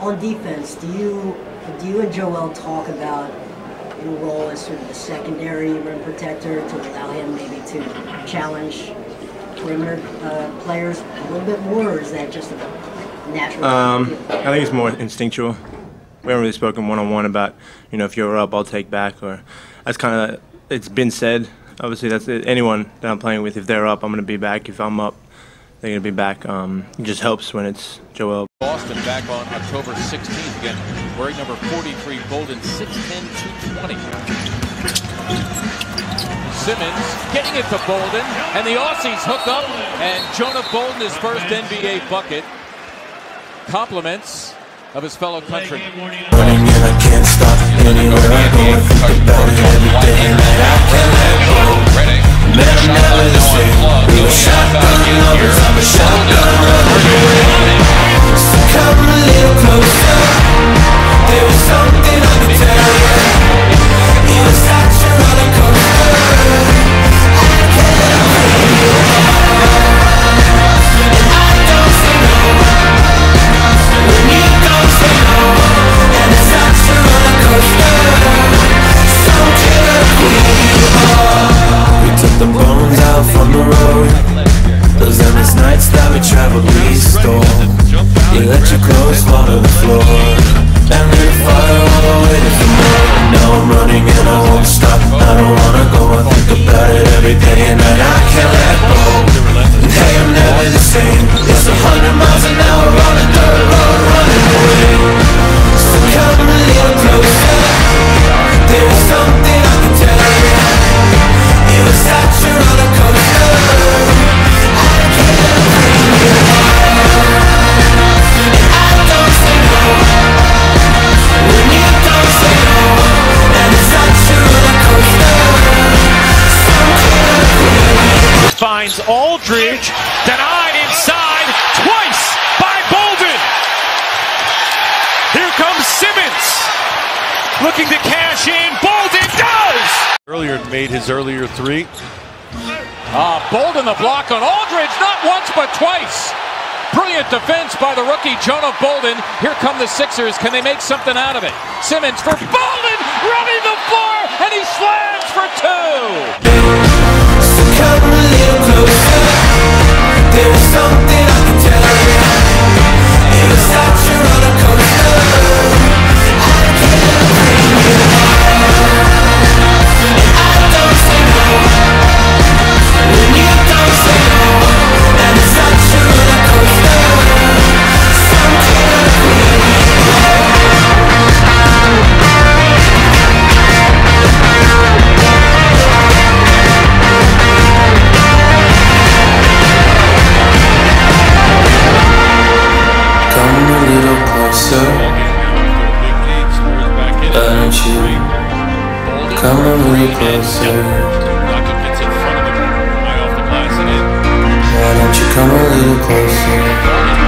On defense, do you and Joel talk about your role as sort of the secondary rim protector to allow him maybe to challenge perimeter players a little bit more, or is that just a natural? I think it's more instinctual. We haven't really spoken one-on-one about, you know, if you're up, I'll take back, or that's kind of, it's been said. Obviously, that's it. Anyone that I'm playing with, if they're up, I'm going to be back. If I'm up, they're going to be back. It just helps when it's Joel. Boston back on October 16th again. Wearing number 43, Bolden, 6'10", 220. Simmons getting it to Bolden, and the Aussies hook up, and Jonah Bolden, his first NBA bucket. Compliments of his fellow countrymen. I can't stop anywhere I'm going. Think about it every day, and I can't let go. Let him know this thing. You're a shotgun lover, I'm a shotgun lover. So come a little closer. There was something I could tell you. He was such a roller coaster. I can't believe you. And I don't say no more. When you don't say no more. And it's such a roller coaster. So killer we are. Took the bones out from the road. Those endless nights that we traveled, we stole. You let your clothes fall to the floor, and we fire all the way to the moon. Now I'm running and I won't stop. I don't wanna go, I think about it every day, and I can't let go. And hey, I'm never the same. It's 100 miles an hour on a dirt road, running away. So come a little closer. There's something I can tell you. It was such a roller coaster. Finds Aldridge, denied inside twice by Bolden. Here comes Simmons, looking to cash in. Bolden does. Earlier made his earlier three. Bolden the block on Aldridge, not once but twice. Brilliant defense by the rookie Jonah Bolden. Here come the Sixers. Can they make something out of it? Simmons for Bolden, running the floor, and he slams for two. So come a little closer. There was something I could tell you. It was such a roller coaster. I can't bring you home. Come a little closer. Why don't you come a little closer?